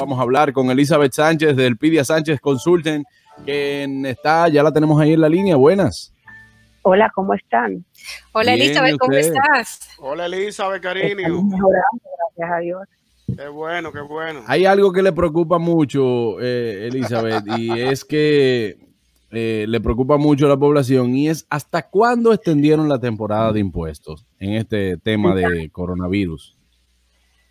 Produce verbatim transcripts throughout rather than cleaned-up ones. vamos a hablar con Elizabeth Sánchez de Elpidia Sánchez Consulting, quien está, ya la tenemos ahí en la línea. Buenas. Hola, ¿cómo están? Hola, bien, Elizabeth, ¿cómo usted? Estás? Hola, Elizabeth, cariño. Mejorando, gracias a Dios. Qué bueno, qué bueno. Hay algo que le preocupa mucho, eh, Elizabeth, y es que eh, le preocupa mucho a la población, y es hasta cuándo extendieron la temporada de impuestos en este tema de coronavirus.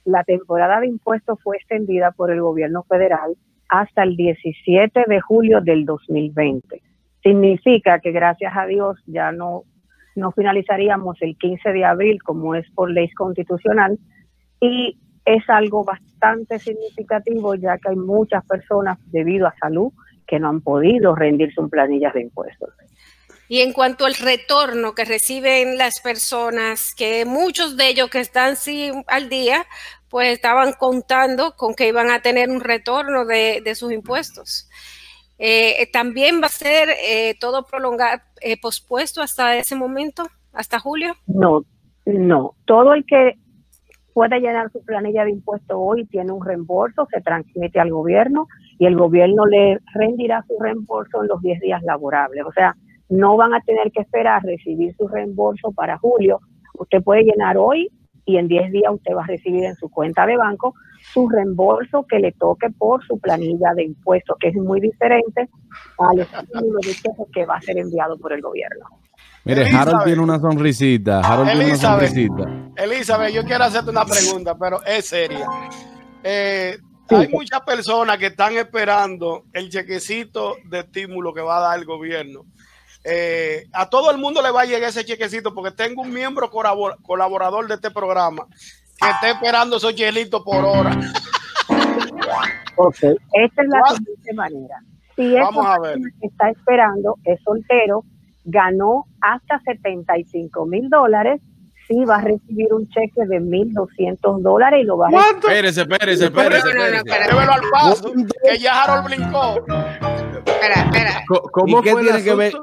La temporada de impuestos fue extendida por el gobierno federal hasta el diecisiete de julio del dos mil veinte. Significa que, gracias a Dios, ya no, no finalizaríamos el quince de abril, como es por ley constitucional, y es algo bastante significativo, ya que hay muchas personas, debido a salud, que no han podido rendir sus planillas de impuestos. Y en cuanto al retorno que reciben las personas, que muchos de ellos que están sí, al día, pues estaban contando con que iban a tener un retorno de, de sus impuestos. Eh, ¿También va a ser eh, todo prolongado, eh, pospuesto hasta ese momento, hasta julio? No, no. Todo el que pueda llenar su planilla de impuestos hoy tiene un reembolso, se transmite al gobierno y el gobierno le rendirá su reembolso en los diez días laborables. O sea, no van a tener que esperar recibir su reembolso para julio. Usted puede llenar hoy y en diez días usted va a recibir en su cuenta de banco su reembolso que le toque por su planilla de impuestos, que es muy diferente a los estímulos que va a ser enviado por el gobierno. Mire, Elizabeth, Harold tiene una sonrisita. Harold Elizabeth, tiene una sonrisita. Elizabeth, yo quiero hacerte una pregunta, pero es seria. Eh, sí. Hay muchas personas que están esperando el chequecito de estímulo que va a dar el gobierno. Eh, a todo el mundo le va a llegar ese chequecito, porque tengo un miembro colaborador de este programa que está esperando esos chelitos por hora. Ok, esta es la siguiente manera. Si vamos a ver. Está esperando, es soltero, ganó hasta setenta y cinco mil dólares, sí va a recibir un cheque de mil doscientos dólares y lo va a recibir. Espérese, espérese, espérese. Llévelo al paso, que ya Harold brincó. Espera, espera. ¿Cómo qué tiene que ver?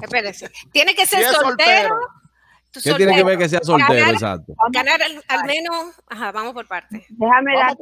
Espérese. Tiene que ser si soltero. soltero. ¿Qué soltero? Tiene que ver que sea soltero? Ganar, exacto. Ganar al, al menos. Ajá, vamos por parte. Déjame dar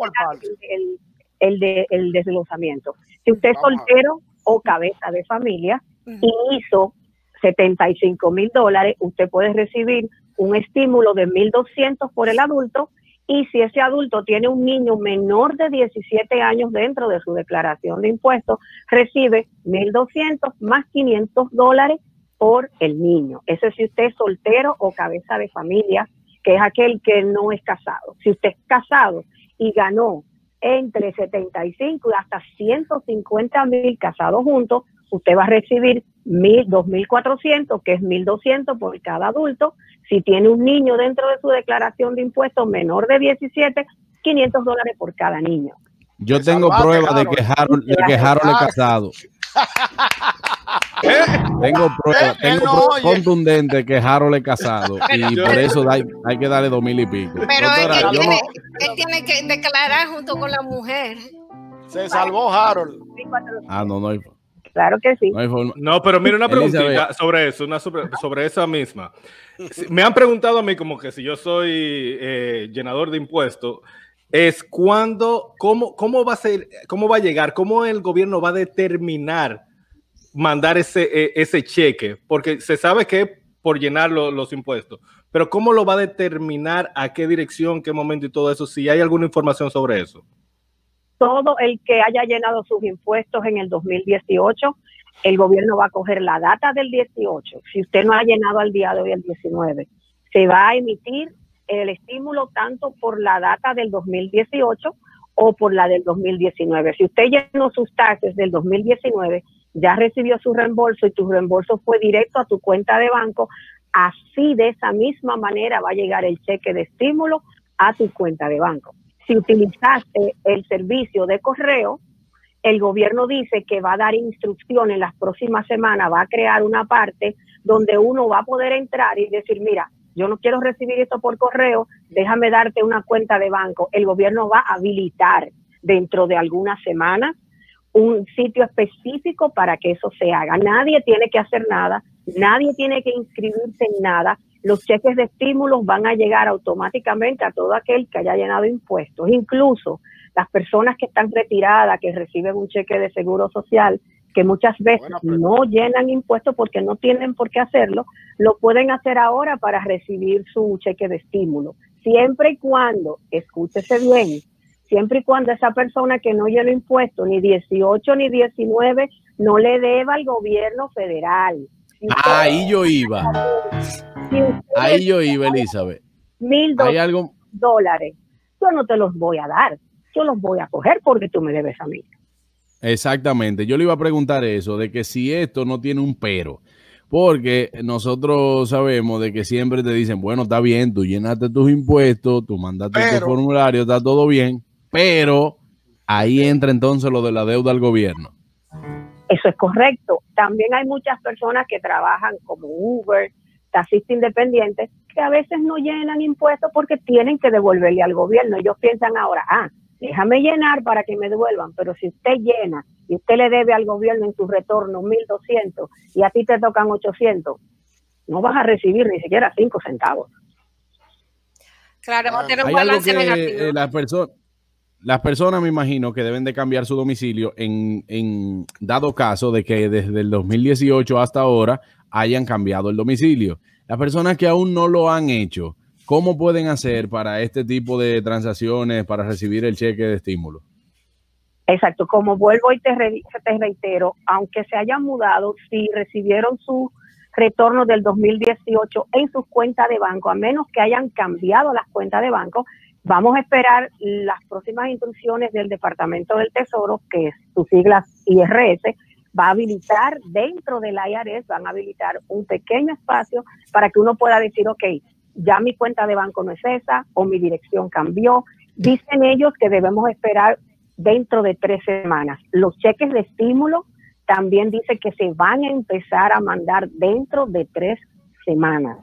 el, el, de, el deslizamiento. Si usted vamos es soltero o cabeza de familia uh -huh. y hizo setenta y cinco mil dólares, usted puede recibir un estímulo de mil doscientos por el adulto. Y si ese adulto tiene un niño menor de diecisiete años dentro de su declaración de impuestos, recibe mil doscientos más quinientos dólares por el niño. Eso es si usted es soltero o cabeza de familia, que es aquel que no es casado. Si usted es casado y ganó entre setenta y cinco y hasta ciento cincuenta mil casados juntos, usted va a recibir mil, dos mil cuatrocientos, que es mil doscientos por cada adulto. Si tiene un niño dentro de su declaración de impuestos menor de diecisiete, quinientos dólares por cada niño. Yo tengo pruebas de que Harold, de que Harold es casado. Tengo pruebas, tengo pruebas contundentes que Harold es casado y por eso da, hay que darle dos mil y pico. Pero Doctora, él, él, tiene, él tiene que declarar junto con la mujer. Se salvó Harold. Ah, no, no hay. Claro que sí. No, no, pero mira, una preguntita sobre eso, una sobre, sobre esa misma. Me han preguntado a mí como que si yo soy eh, llenador de impuestos, es cuándo, cómo, cómo va a ser, cómo va a llegar, cómo el gobierno va a determinar mandar ese, ese cheque, porque se sabe que es por llenar lo, los impuestos, pero cómo lo va a determinar, a qué dirección, qué momento y todo eso, si hay alguna información sobre eso. Todo el que haya llenado sus impuestos en el dos mil dieciocho, el gobierno va a coger la data del dieciocho. Si usted no ha llenado al día de hoy el diecinueve, se va a emitir el estímulo tanto por la data del dos mil dieciocho o por la del dos mil diecinueve. Si usted llenó sus taxes del dos mil diecinueve, ya recibió su reembolso y tu reembolso fue directo a tu cuenta de banco, así de esa misma manera va a llegar el cheque de estímulo a tu cuenta de banco. Si utilizaste el servicio de correo, el gobierno dice que va a dar instrucciones en las próximas semanas, va a crear una parte donde uno va a poder entrar y decir, mira, yo no quiero recibir esto por correo, déjame darte una cuenta de banco. El gobierno va a habilitar dentro de algunas semanas un sitio específico para que eso se haga. Nadie tiene que hacer nada, nadie tiene que inscribirse en nada. Los cheques de estímulos van a llegar automáticamente a todo aquel que haya llenado impuestos. Incluso las personas que están retiradas, que reciben un cheque de seguro social, que muchas veces no llenan impuestos porque no tienen por qué hacerlo, lo pueden hacer ahora para recibir su cheque de estímulo. Siempre y cuando, escúchese bien, siempre y cuando esa persona que no llenó impuestos, ni dieciocho ni diecinueve, no le deba al gobierno federal. Si usted, ahí yo iba. Si ahí yo iba, Elizabeth. Mil dólares. Yo no te los voy a dar. Yo los voy a coger porque tú me debes a mí. Exactamente. Yo le iba a preguntar eso, de que si esto no tiene un pero. Porque nosotros sabemos de que siempre te dicen, bueno, está bien, tú llenaste tus impuestos, tú mandaste tu formulario, está todo bien, pero ahí entra entonces lo de la deuda al gobierno. Eso es correcto. También hay muchas personas que trabajan como Uber, taxistas independientes, que a veces no llenan impuestos porque tienen que devolverle al gobierno. Ellos piensan ahora, ah, déjame llenar para que me devuelvan, pero si usted llena y usted le debe al gobierno en su retorno mil doscientos y a ti te tocan ochocientos, no vas a recibir ni siquiera cinco centavos. Claro, vamos a tener un balance negativo. Eh, las perso- las personas, me imagino, que deben de cambiar su domicilio en, en dado caso de que desde el dos mil dieciocho hasta ahora hayan cambiado el domicilio. Las personas que aún no lo han hecho, ¿cómo pueden hacer para este tipo de transacciones, para recibir el cheque de estímulo? Exacto, como vuelvo y te reitero, aunque se hayan mudado, si recibieron su retorno del dos mil dieciocho en sus cuentas de banco, a menos que hayan cambiado las cuentas de banco, vamos a esperar las próximas instrucciones del Departamento del Tesoro, que es sus siglas I R S, va a habilitar dentro del I R S, van a habilitar un pequeño espacio para que uno pueda decir, ok, ya mi cuenta de banco no es esa, o mi dirección cambió. Dicen ellos que debemos esperar dentro de tres semanas. Los cheques de estímulo también dice que se van a empezar a mandar dentro de tres semanas.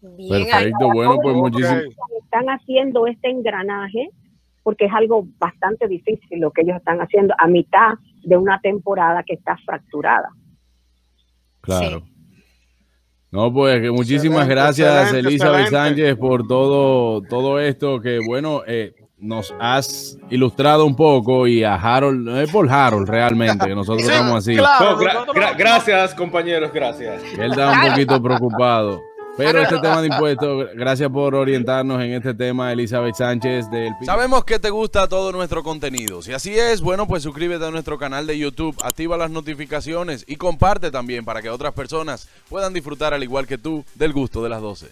Bien, perfecto, bueno, pues muchísimas gracias. Están haciendo este engranaje porque es algo bastante difícil lo que ellos están haciendo a mitad de una temporada que está fracturada. Claro. Sí. No, pues que muchísimas excelente, gracias, excelente, Elizabeth excelente. Sánchez, por todo, todo esto que, bueno, eh, nos has ilustrado un poco, y a Harold, es eh, por Harold realmente, que nosotros sí, estamos así. Claro, no, gra gra gracias, compañeros, gracias. Él estaba un poquito preocupado. Pero este tema de impuestos, gracias por orientarnos en este tema, Elizabeth Sánchez del P I B. Sabemos que te gusta todo nuestro contenido. Si así es, bueno, pues suscríbete a nuestro canal de YouTube, activa las notificaciones y comparte también para que otras personas puedan disfrutar al igual que tú del gusto de las doce.